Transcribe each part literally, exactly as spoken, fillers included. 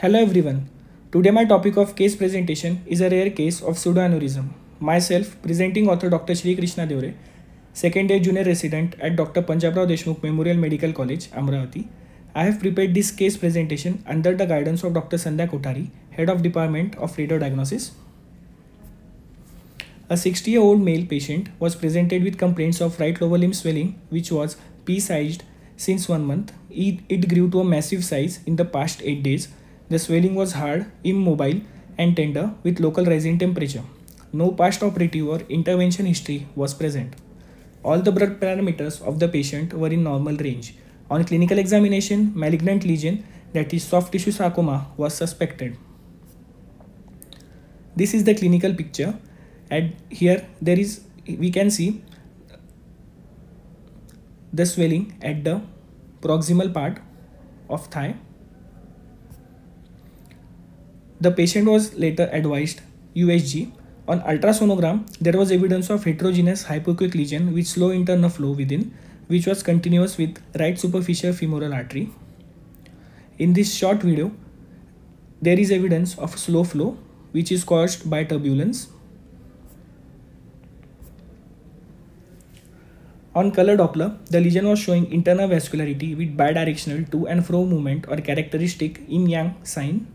Hello everyone. Today my topic of case presentation is a rare case of pseudoaneurysm. Myself, presenting author Doctor Shri Krishna Deore, second year junior resident at Doctor Panjabrao Deshmukh Memorial Medical College, Amravati. I have prepared this case presentation under the guidance of Doctor Sandhya Kothari, Head of Department of Radio Diagnosis. A sixty-year-old male patient was presented with complaints of right lower limb swelling, which was pea-sized since one month. It, it grew to a massive size in the past eight days. The swelling was hard, immobile and tender with local rising temperature. No past operative or intervention history was present. All the blood parameters of the patient were in normal range. On clinical examination, malignant lesion, that is soft tissue sarcoma, was suspected. This is the clinical picture. And here there is, we can see the swelling at the proximal part of thigh. The patient was later advised U S G. On ultrasonogram, there was evidence of heterogeneous hypoechoic lesion with slow internal flow within, which was continuous with right superficial femoral artery. In this short video, there is evidence of slow flow, which is caused by turbulence. On color Doppler, the lesion was showing internal vascularity with bidirectional to and fro movement or characteristic yin-yang sign.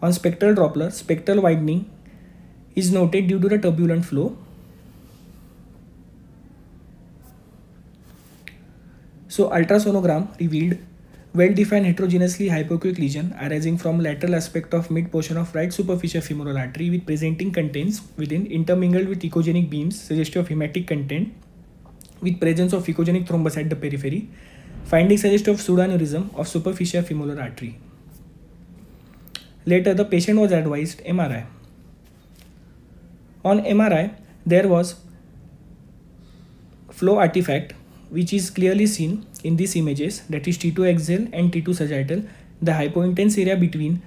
On spectral Doppler, spectral widening is noted due to the turbulent flow. So ultrasonogram revealed well-defined heterogeneously hypoechoic lesion arising from lateral aspect of mid portion of right superficial femoral artery with presenting contents within intermingled with echogenic beams suggestive of hematic content with presence of echogenic thrombus at the periphery. Findings suggestive of pseudoaneurysm of superficial femoral artery. Later, the patient was advised M R I. On M R I, there was flow artifact which is clearly seen in these images, that is T two axial and T two sagittal. The hypointense area between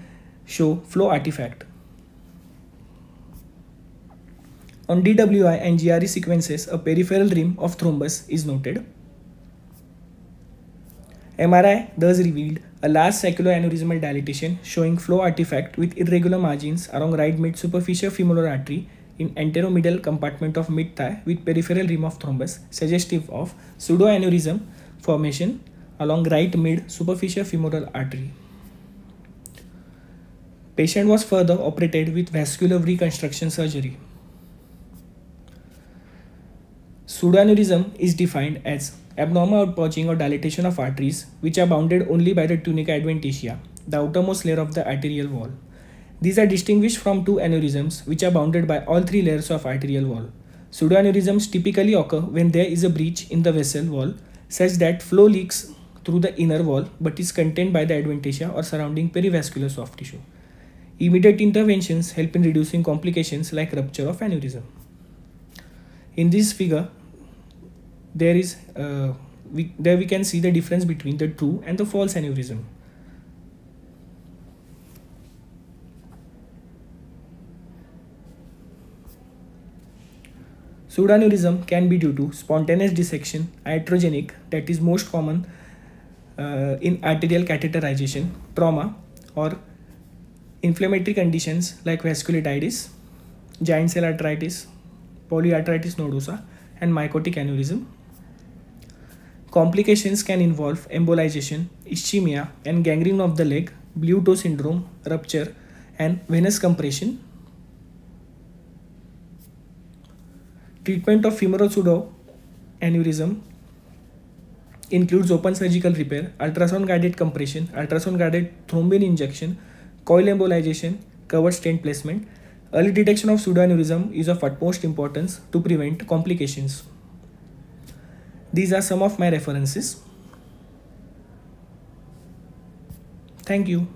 show flow artifact. On D W I and G R E sequences, a peripheral rim of thrombus is noted. M R I thus revealed a large saccular aneurysmal dilatation showing flow artifact with irregular margins along right mid superficial femoral artery in anteromedial compartment of mid thigh with peripheral rim of thrombus suggestive of pseudoaneurysm formation along right mid superficial femoral artery. Patient was further operated with vascular reconstruction surgery. Pseudoaneurysm is defined as abnormal outpouching or dilatation of arteries which are bounded only by the tunica adventitia, the outermost layer of the arterial wall. These are distinguished from two aneurysms which are bounded by all three layers of arterial wall. Pseudoaneurysms typically occur when there is a breach in the vessel wall such that flow leaks through the inner wall but is contained by the adventitia or surrounding perivascular soft tissue. Immediate interventions help in reducing complications like rupture of aneurysm. In this figure, There is uh, we, there we can see the difference between the true and the false aneurysm. Pseudoaneurysm can be due to spontaneous dissection, iatrogenic, that is most common uh, in arterial catheterization, trauma or inflammatory conditions like vasculitis, giant cell arteritis, polyarthritis nodosa and mycotic aneurysm. Complications can involve embolization, ischemia and gangrene of the leg, blue toe syndrome, rupture and venous compression. Treatment of femoral pseudoaneurysm includes open surgical repair, ultrasound guided compression, ultrasound guided thrombin injection, coil embolization, covered stent placement. Early detection of pseudoaneurysm is of utmost importance to prevent complications. These are some of my references. Thank you.